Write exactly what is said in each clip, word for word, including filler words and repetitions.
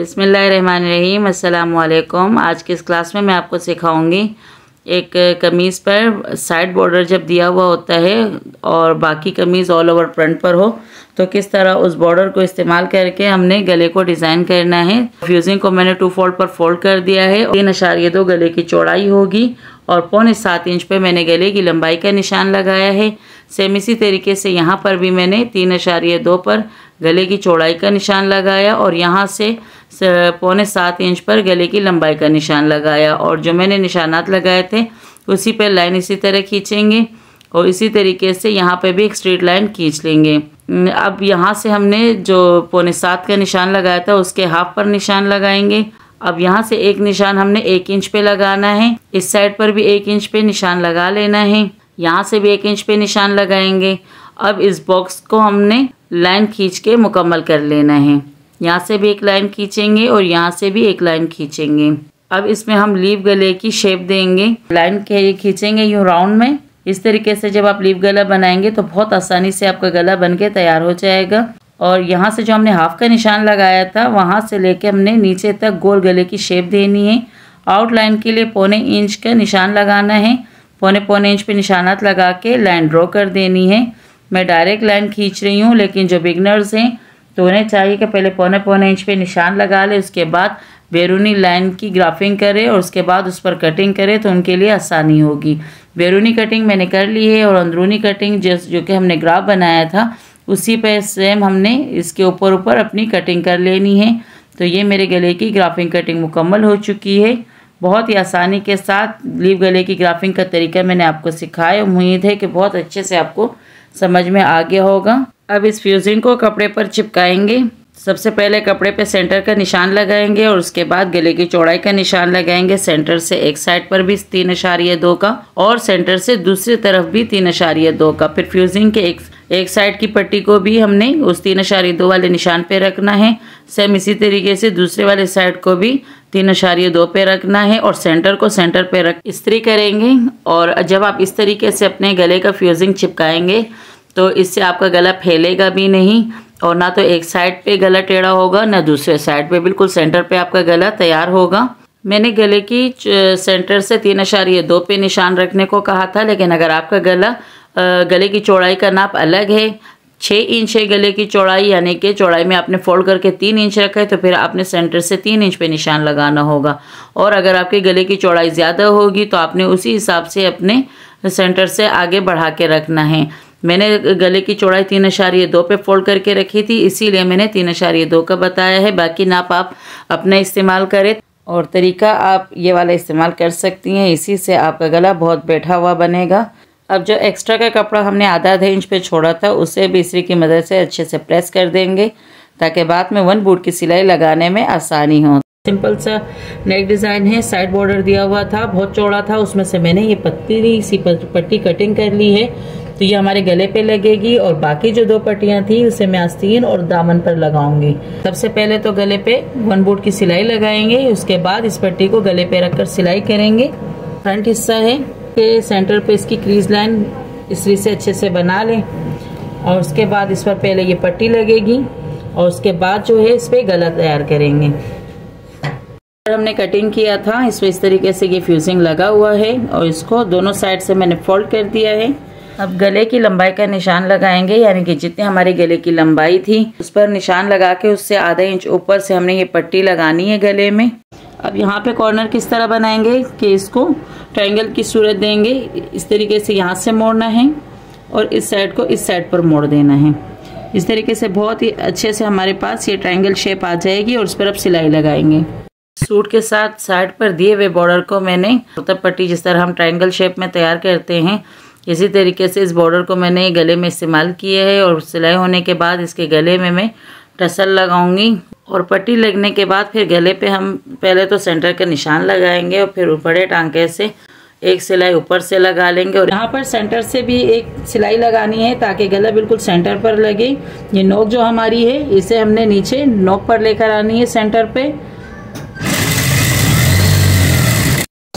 बिस्मिल्लाहिर्रहमानिर्रहीम। अस्सलामुअलैकुम। आज की इस क्लास में मैं आपको सिखाऊंगी एक कमीज़ पर साइड बॉर्डर जब दिया हुआ होता है और बाकी कमीज़ ऑल ओवर फ्रंट पर हो तो किस तरह उस बॉर्डर को इस्तेमाल करके हमने गले को डिज़ाइन करना है। फ्यूज़िंग को मैंने टू फोल्ड पर फोल्ड कर दिया है। तीन इशारे दो गले की चौड़ाई होगी और पौने सात इंच पर मैंने गले की लंबाई का निशान लगाया है। सेम इसी तरीके से यहाँ पर भी मैंने तीन इशारे दो पर गले की चौड़ाई का निशान लगाया और यहाँ से पौने सात इंच पर गले की लंबाई का निशान लगाया और जो मैंने निशानात लगाए थे उसी पर लाइन इसी तरह खींचेंगे और इसी तरीके से यहाँ पे भी एक स्ट्रेट लाइन खींच लेंगे। अब यहाँ से हमने जो पौने सात का निशान लगाया था उसके हाफ पर निशान लगाएंगे। अब यहाँ से एक निशान हमने एक इंच पे लगाना है। इस साइड पर भी एक इंच पे निशान लगा लेना है। यहाँ से भी एक इंच पे निशान लगाएंगे। अब इस बॉक्स को हमने लाइन खींच के मुकम्मल कर लेना है। यहाँ से भी एक लाइन खींचेंगे और यहाँ से भी एक लाइन खींचेंगे। अब इसमें हम लीफ गले की शेप देंगे। लाइन खींचेंगे यूँ राउंड में। इस तरीके से जब आप लीफ गला बनाएंगे तो बहुत आसानी से आपका गला बन के तैयार हो जाएगा। और यहाँ से जो हमने हाफ का निशान लगाया था वहाँ से लेके हमने नीचे तक गोल गले की शेप देनी है। आउटलाइन के लिए पौने इंच का निशान लगाना है। पौने पौने इंच पे निशानात लगा के लाइन ड्रॉ कर देनी है। मैं डायरेक्ट लाइन खींच रही हूँ, लेकिन जो बिगनर्स हैं तो उन्हें चाहिए कि पहले पौने पौने इंच पे निशान लगा ले, उसके बाद बैरूनी लाइन की ग्राफिंग करें और उसके बाद उस पर कटिंग करें तो उनके लिए आसानी होगी। बैरूनी कटिंग मैंने कर ली है और अंदरूनी कटिंग जिस जो कि हमने ग्राफ बनाया था उसी पे सेम हमने इसके ऊपर ऊपर अपनी कटिंग कर लेनी है। तो ये मेरे गले की ग्राफिंग कटिंग मुकम्मल हो चुकी है। बहुत ही आसानी के साथ लीफ गले की ग्राफिंग का तरीका मैंने आपको सिखाया। उम्मीद है कि बहुत अच्छे से आपको समझ में आ गया होगा। अब इस फ्यूजिंग को कपड़े पर चिपकाएंगे। सबसे पहले कपड़े पे सेंटर का निशान लगाएंगे और उसके बाद गले की चौड़ाई का निशान लगाएंगे। सेंटर से एक साइड पर भी तीन इशारे दो का और सेंटर से दूसरी तरफ भी तीन इशारे दो का। फिर फ्यूजिंग के एक एक साइड की पट्टी को भी हमने उस तीन इशारे दो वाले निशान पे रखना है। सेम इसी तरीके से दूसरे वाले साइड को भी तीन इशारे दो पे रखना है और सेंटर को सेंटर पे रख इस्त्री करेंगे। और जब आप इस तरीके से अपने गले का फ्यूजिंग चिपकाएंगे तो इससे आपका गला फैलेगा भी नहीं और ना तो एक साइड पे गला टेढ़ा होगा ना दूसरे साइड पे, बिल्कुल सेंटर पे आपका गला तैयार होगा। मैंने गले की सेंटर से तीन इशारे दो पे निशान रखने को कहा था, लेकिन अगर आपका गला गले की चौड़ाई का नाप अलग है, छः इंच है गले की चौड़ाई, यानी कि चौड़ाई में आपने फोल्ड करके तीन इंच रखा है तो फिर आपने सेंटर से तीन इंच पे निशान लगाना होगा। और अगर आपके गले की चौड़ाई ज़्यादा होगी तो आपने उसी हिसाब से अपने सेंटर से आगे बढ़ा के रखना है। मैंने गले की चौड़ाई तीन इशारे दो पे फोल्ड करके रखी थी, इसीलिए मैंने तीन इशारे दो का बताया है। बाकी नाप आप अपना इस्तेमाल करें और तरीका आप ये वाला इस्तेमाल कर सकती हैं। इसी से आपका गला बहुत बैठा हुआ बनेगा। अब जो एक्स्ट्रा का कपड़ा हमने आधा आधा इंच पे छोड़ा था उसे भी इस्त्री की मदद से अच्छे से प्रेस कर देंगे ताकि बाद में वन बूट की सिलाई लगाने में आसानी हो। सिंपल सा नेक डिज़ाइन है। साइड बॉर्डर दिया हुआ था, बहुत चौड़ा था, उसमें से मैंने ये पतली सी पट्टी कटिंग कर ली है। तो ये हमारे गले पे लगेगी और बाकी जो दो पट्टियां थी उसे मैं आस्तीन और दामन पर लगाऊंगी। सबसे पहले तो गले पे वन बूट की सिलाई लगाएंगे, उसके बाद इस पट्टी को गले पे रखकर सिलाई करेंगे। फ्रंट हिस्सा है कि सेंटर पे इसकी क्रीज लाइन इसी से अच्छे से बना लें और उसके बाद इस पर पहले ये पट्टी लगेगी और उसके बाद जो है इस पर गला तैयार करेंगे। हमने कटिंग किया था इस पर इस तरीके से ये फ्यूजिंग लगा हुआ है और इसको दोनों साइड से मैंने फोल्ड कर दिया है। अब गले की लंबाई का निशान लगाएंगे, यानी कि जितने हमारे गले की लंबाई थी उस पर निशान लगा के उससे आधा इंच ऊपर से हमने ये पट्टी लगानी है गले में। अब यहाँ पे कॉर्नर किस तरह बनाएंगे कि इसको ट्रायंगल की सूरत देंगे। इस तरीके से यहाँ से मोड़ना है और इस साइड को इस साइड पर मोड़ देना है। इस तरीके से बहुत ही अच्छे से हमारे पास ये ट्रायंगल शेप आ जाएगी और उस पर अब सिलाई लगाएंगे। सूट के साथ साइड पर दिए हुए बॉर्डर को मैंने तब पट्टी जिस तरह हम ट्रायंगल शेप में तैयार करते हैं इसी तरीके से इस बॉर्डर को मैंने गले में इस्तेमाल किया है और सिलाई होने के बाद इसके गले में मैं टसल लगाऊंगी और पट्टी लगने के बाद फिर गले पे हम पहले तो सेंटर का निशान लगाएंगे और फिर बड़े टांके से एक सिलाई ऊपर से लगा लेंगे। और यहाँ पर सेंटर से भी एक सिलाई लगानी है ताकि गला बिल्कुल सेंटर पर लगे। ये नोक जो हमारी है इसे हमने नीचे नोक पर लेकर आनी है सेंटर पे।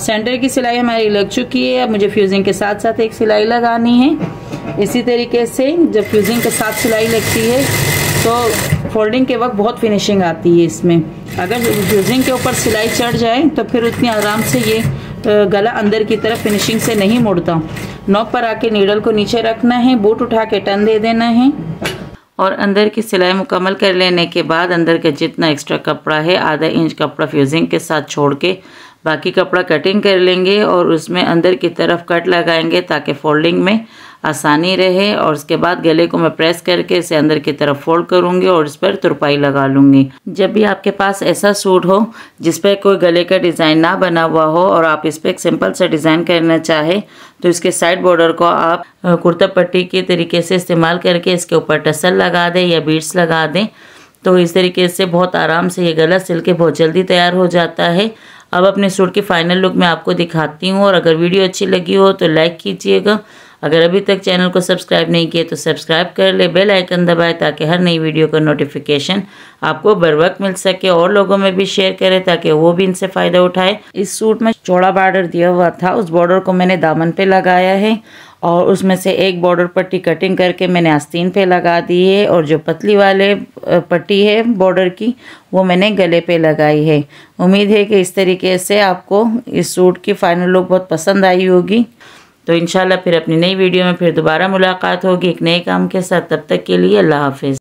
सेंटर की सिलाई हमारी लग चुकी है। अब मुझे फ्यूजिंग के साथ साथ एक सिलाई लगानी है। इसी तरीके से जब फ्यूजिंग के साथ सिलाई लगती है तो फोल्डिंग के वक्त बहुत फिनिशिंग आती है इसमें। अगर यूजिंग के ऊपर सिलाई चढ़ जाए तो फिर उतनी आराम से ये गला अंदर की तरफ फिनिशिंग से नहीं मुड़ता। नॉब पर आके नीडल को नीचे रखना है, बूट उठा के टर्न दे देना है और अंदर की सिलाई मुकम्मल कर लेने के बाद अंदर का जितना एक्स्ट्रा कपड़ा है आधा इंच कपड़ा फ्यूजिंग के साथ छोड़ के बाकी कपड़ा कटिंग कर लेंगे और उसमें अंदर की तरफ कट लगाएंगे ताकि फोल्डिंग में आसानी रहे। और उसके बाद गले को मैं प्रेस करके इसे अंदर की तरफ फोल्ड करूँगी और इस पर तुरपाई लगा लूँगी। जब भी आपके पास ऐसा सूट हो जिस पर कोई गले का डिज़ाइन ना बना हुआ हो और आप इस पर एक सिंपल सा डिज़ाइन करना चाहे तो इसके साइड बॉर्डर को आप कुर्ता पट्टी के तरीके से इस्तेमाल करके इसके ऊपर टसल लगा दें या बीड्स लगा दें, तो इस तरीके से बहुत आराम से ये गला सिल के बहुत जल्दी तैयार हो जाता है। अब अपने सूट की फाइनल लुक मैं आपको दिखाती हूँ और अगर वीडियो अच्छी लगी हो तो लाइक कीजिएगा। अगर अभी तक चैनल को सब्सक्राइब नहीं किया तो सब्सक्राइब कर ले, बेल आइकन दबाए ताकि हर नई वीडियो का नोटिफिकेशन आपको बरवक्त मिल सके और लोगों में भी शेयर करें ताकि वो भी इनसे फ़ायदा उठाए। इस सूट में चौड़ा बॉर्डर दिया हुआ था, उस बॉर्डर को मैंने दामन पे लगाया है और उसमें से एक बॉर्डर पट्टी कटिंग करके मैंने आस्तीन पे लगा दी है और जो पतली वाले पट्टी है बॉर्डर की वो मैंने गले पे लगाई है। उम्मीद है कि इस तरीके से आपको इस सूट की फाइनल लुक बहुत पसंद आई होगी। तो इंशाल्लाह फिर अपनी नई वीडियो में फिर दोबारा मुलाकात होगी एक नए काम के साथ। तब तक के लिए अल्लाह हाफिज़।